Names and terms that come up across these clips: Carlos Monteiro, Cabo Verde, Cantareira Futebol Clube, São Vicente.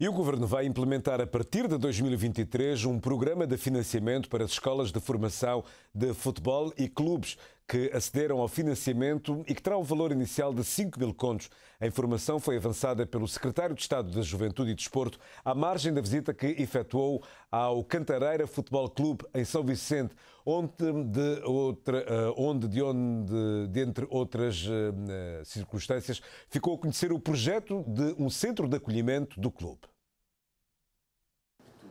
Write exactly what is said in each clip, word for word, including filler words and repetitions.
E o Governo vai implementar a partir de dois mil e vinte e três um programa de financiamento para as escolas de formação de futebol e clubes que acederam ao financiamento e que terá um valor inicial de cinco mil contos. A informação foi avançada pelo secretário de Estado da Juventude e Desporto à margem da visita que efetuou ao Cantareira Futebol Clube, em São Vicente, onde de, outra, onde, de, onde, de entre outras circunstâncias, ficou a conhecer o projeto de um centro de acolhimento do clube.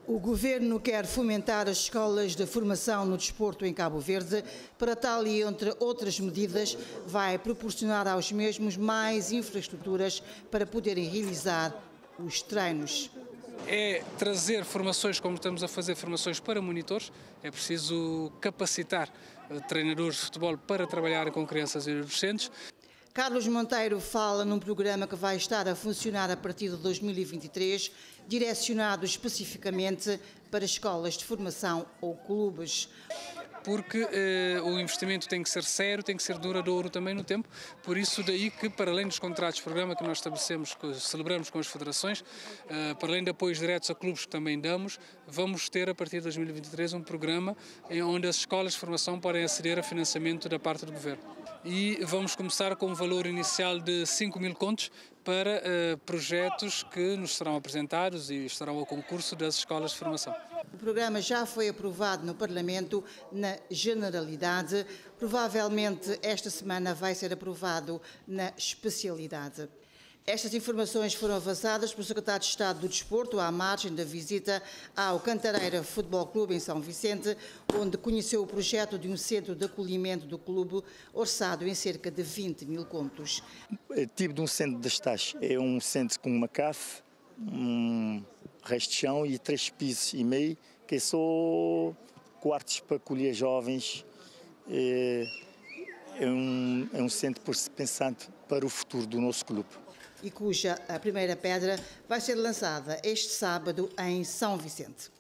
O Governo quer fomentar as escolas de formação no desporto em Cabo Verde. Para tal e entre outras medidas, vai proporcionar aos mesmos mais infraestruturas para poderem realizar os treinos. É trazer formações, como estamos a fazer, formações para monitores. É preciso capacitar treinadores de futebol para trabalhar com crianças e adolescentes. Carlos Monteiro fala num programa que vai estar a funcionar a partir de dois mil e vinte e três, direcionado especificamente para escolas de formação ou clubes. Porque eh, o investimento tem que ser sério, tem que ser duradouro também no tempo, por isso daí que, para além dos contratos de programa que nós estabelecemos, que celebramos com as federações, eh, para além de apoios diretos a clubes que também damos, vamos ter a partir de dois mil e vinte e três um programa onde as escolas de formação podem aceder a financiamento da parte do Governo. E vamos começar com um valor inicial de cinco mil contos para eh, projetos que nos serão apresentados e estarão ao concurso das escolas de formação. O programa já foi aprovado no Parlamento na generalidade. Provavelmente esta semana vai ser aprovado na especialidade. Estas informações foram avançadas pelo secretário de Estado do Desporto à margem da visita ao Cantareira Futebol Clube em São Vicente, onde conheceu o projeto de um centro de acolhimento do clube orçado em cerca de vinte mil contos. É tipo de um centro de estágio. É um centro com uma C A F, um resto de chão e três pisos e meio, que é só quartos para acolher jovens. É, é, um, é um centro pensante para o futuro do nosso clube. E cuja a primeira pedra vai ser lançada este sábado em São Vicente.